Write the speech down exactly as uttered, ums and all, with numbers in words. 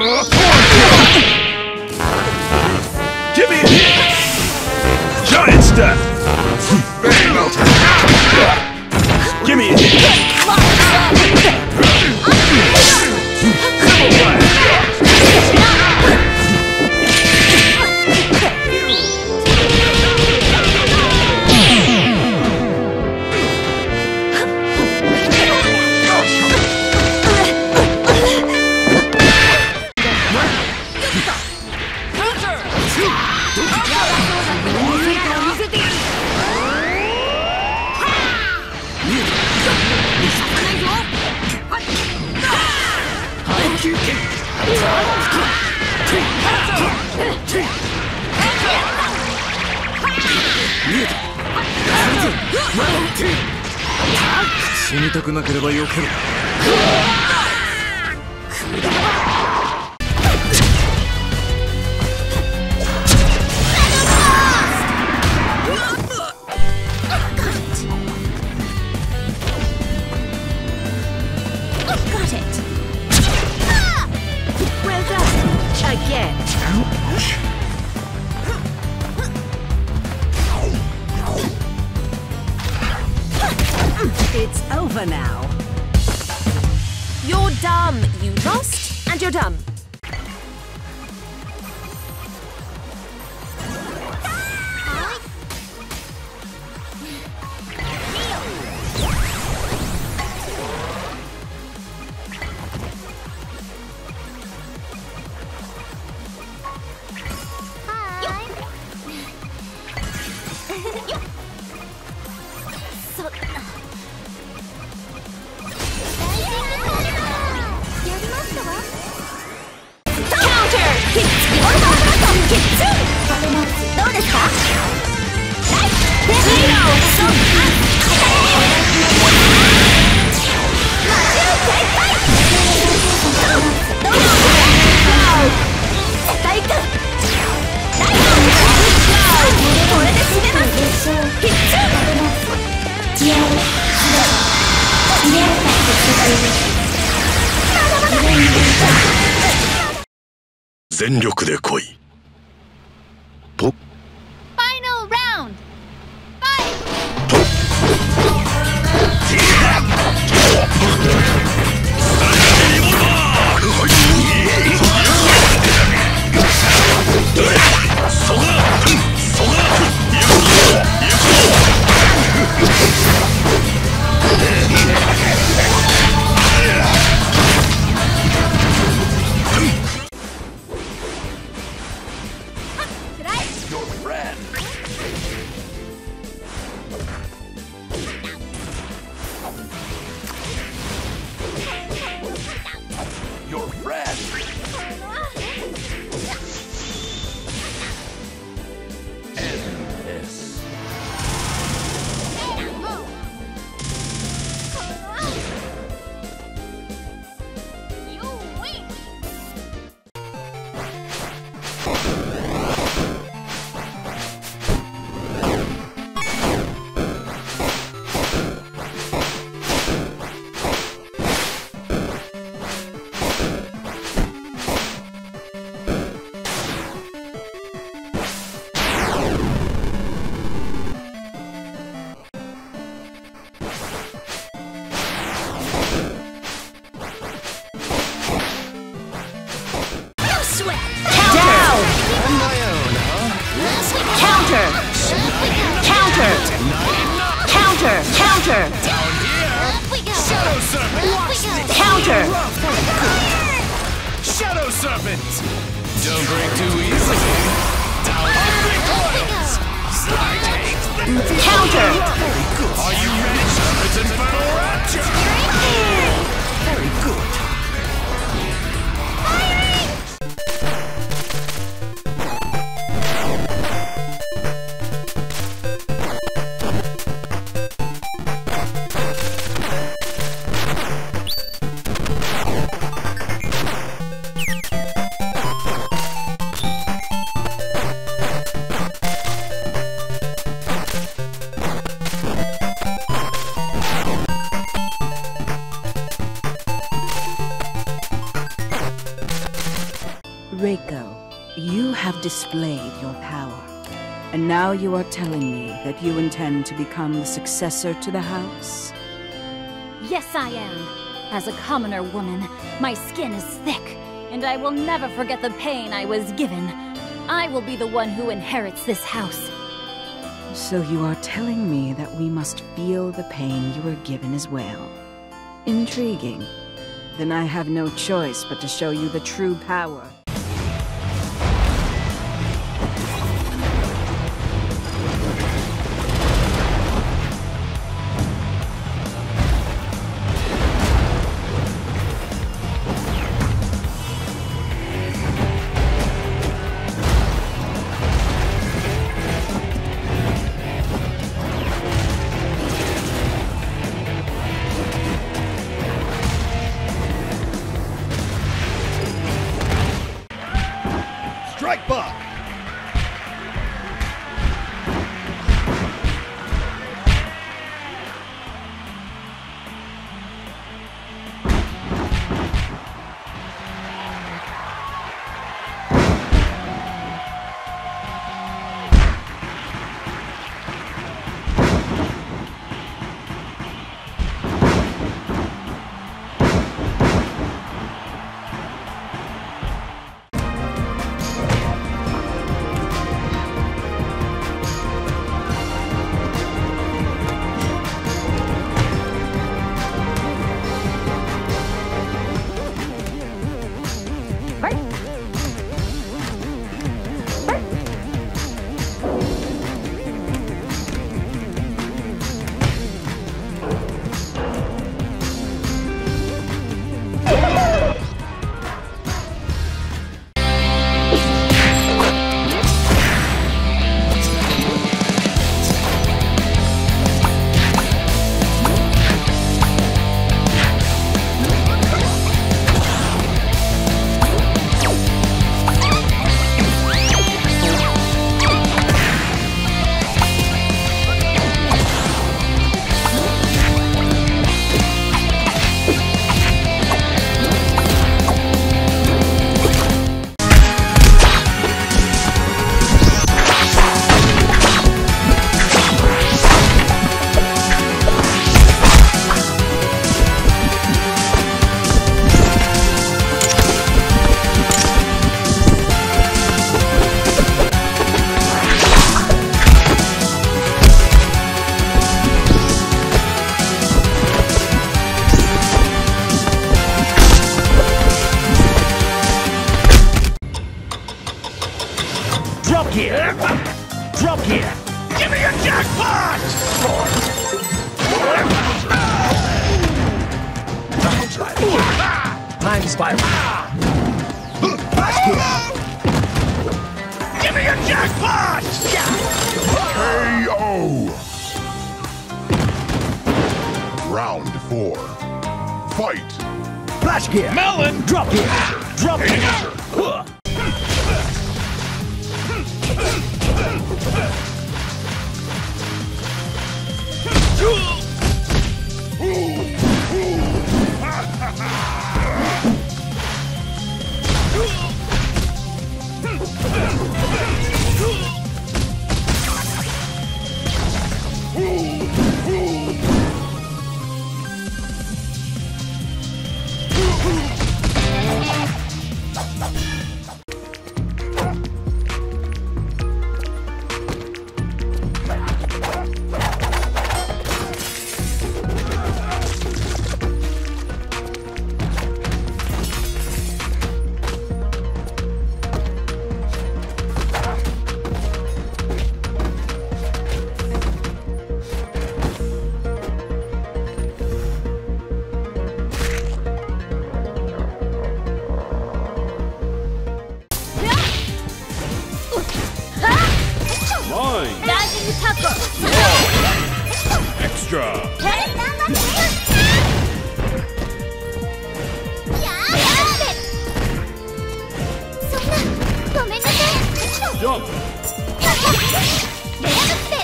Give me a hit! Giant stuff! Bang! Give me a Reiko, you have displayed your power. And now you are telling me that you intend to become the successor to the house? Yes, I am. As a commoner woman, my skin is thick, and I will never forget the pain I was given. I will be the one who inherits this house. So you are telling me that we must feel the pain you were given as well. Intriguing. Then I have no choice but to show you the true power. Strike back! Drop gear! Drop gear! Give me a jackpot! Time spiral! Time spiral! Give me a jackpot! K O! Round four. Fight! Flash gear! Melon! Drop gear! Drop gear! Extra! Jump!